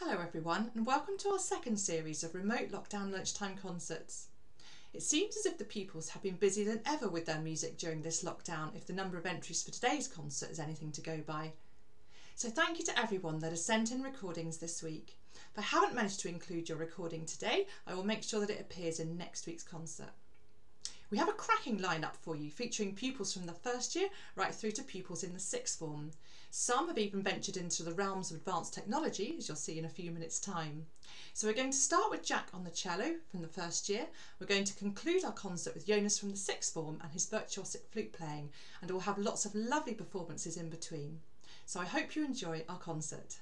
Hello everyone, and welcome to our second series of remote lockdown lunchtime concerts. It seems as if the pupils have been busier than ever with their music during this lockdown if the number of entries for today's concert is anything to go by. So thank you to everyone that has sent in recordings this week. If I haven't managed to include your recording today, I will make sure that it appears in next week's concert. We have a cracking lineup for you, featuring pupils from the first year right through to pupils in the sixth form. Some have even ventured into the realms of advanced technology, as you'll see in a few minutes' time. So we're going to start with Jack on the cello from the first year. We're going to conclude our concert with Jonas from the sixth form and his virtuosic flute playing, and we'll have lots of lovely performances in between. So I hope you enjoy our concert.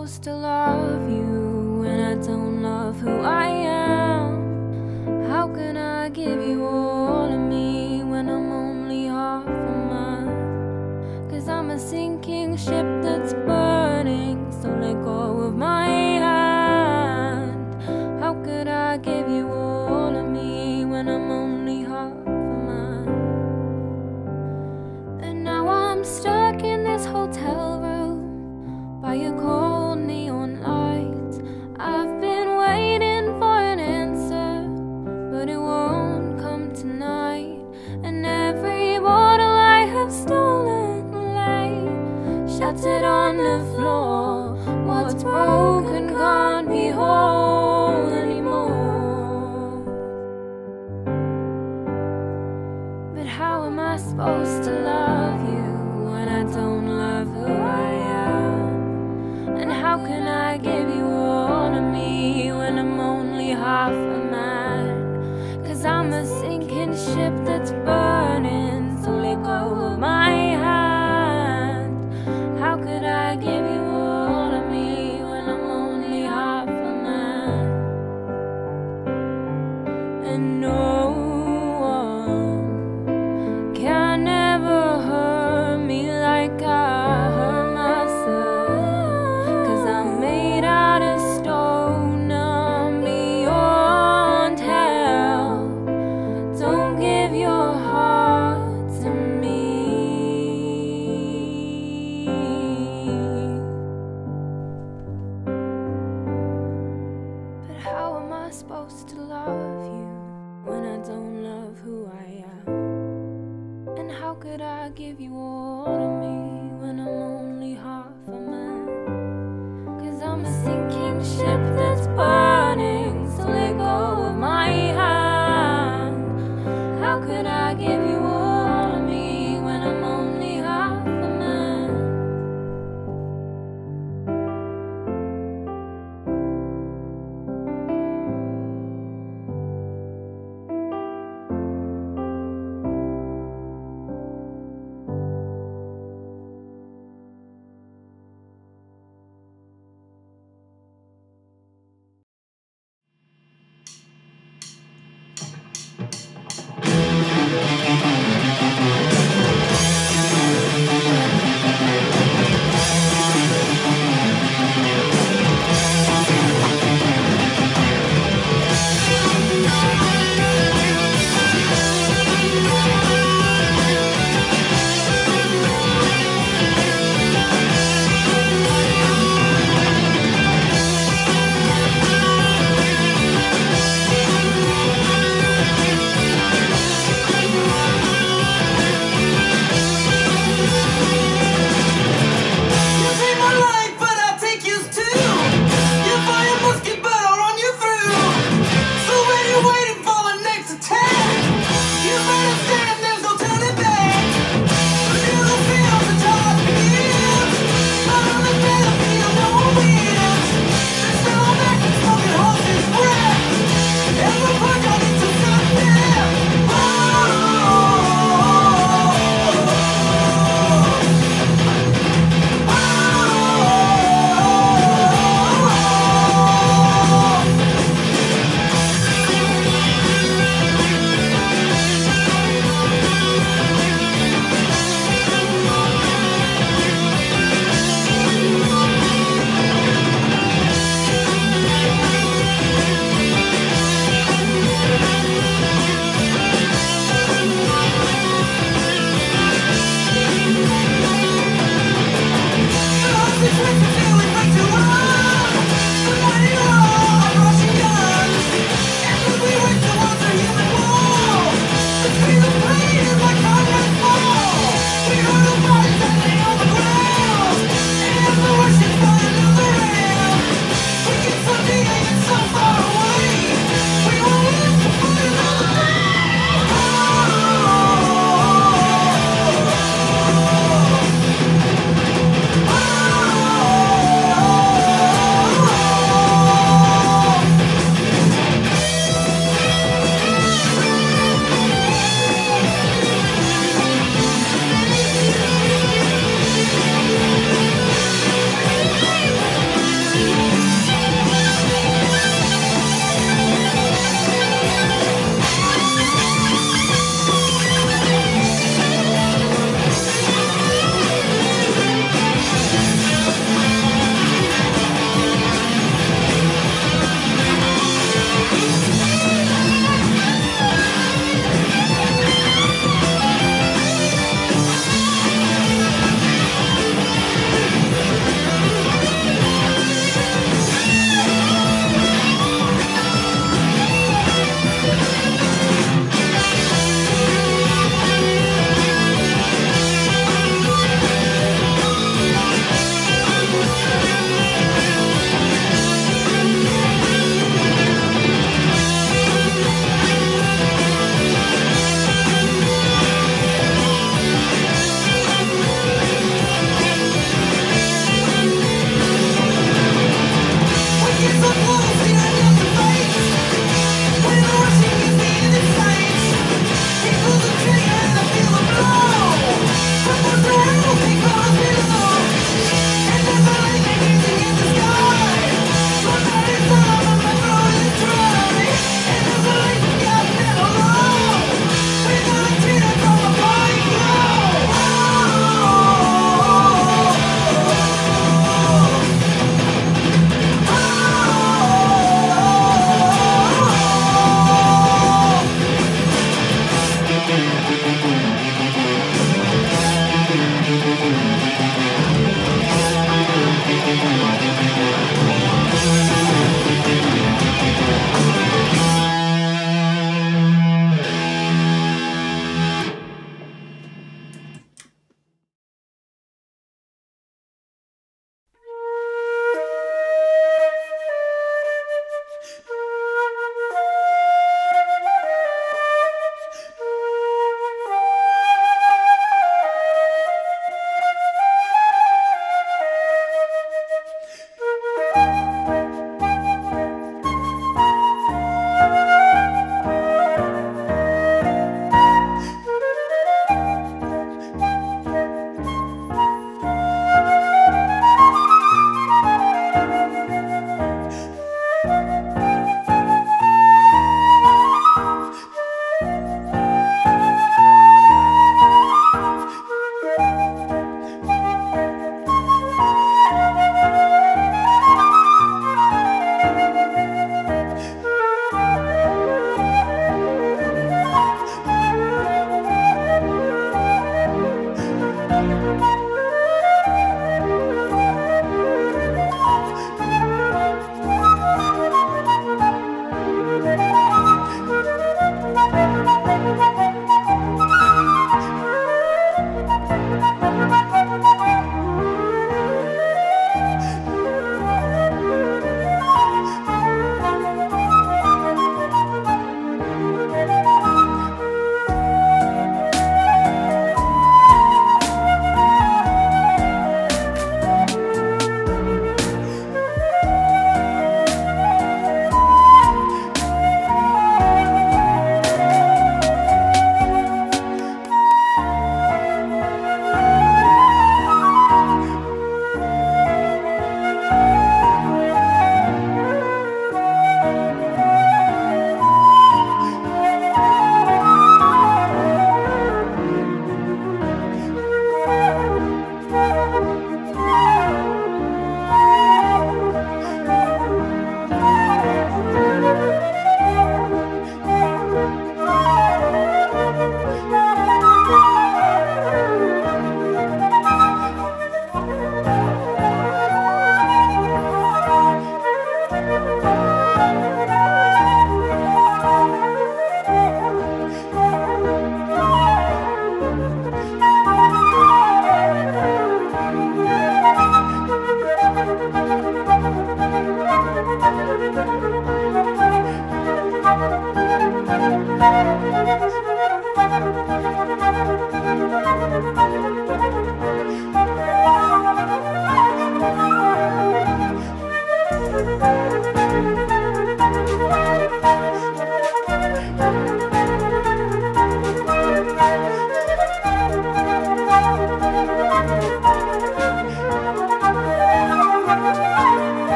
supposed to love you when I don't love who I am? How can I give you all of me when I'm only half a mine? 'Cause I'm a sinking ship that's burning, so let go of my hand. How could I give you all of me when I'm only half a mine? And now I'm stuck in this hotel room by a cold neon light. I've been waiting for an answer, but it won't come tonight. And every bottle I have stolen lay shattered on the floor. What's broken can't be whole anymore. But how am I supposed to love you when I don't love who I am? And how can I give you all of me when I'm only half a man? 'Cause I'm a sinking ship that's burning, so let go of my hand. How could I give you all of me when I'm only half a man? And no one can ever hurt me like I hurt myself. Supposed to love you when I don't love who I am? And how could I give you all of me when I'm only half a man? 'Cause I'm a sinking ship that's burning, so let go of my hand. How could I give you all of me when I'm only half a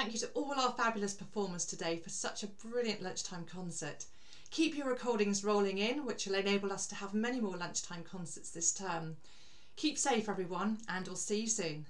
thank you to all our fabulous performers today for such a brilliant lunchtime concert. Keep your recordings rolling in, which will enable us to have many more lunchtime concerts this term. Keep safe everyone, and we'll see you soon.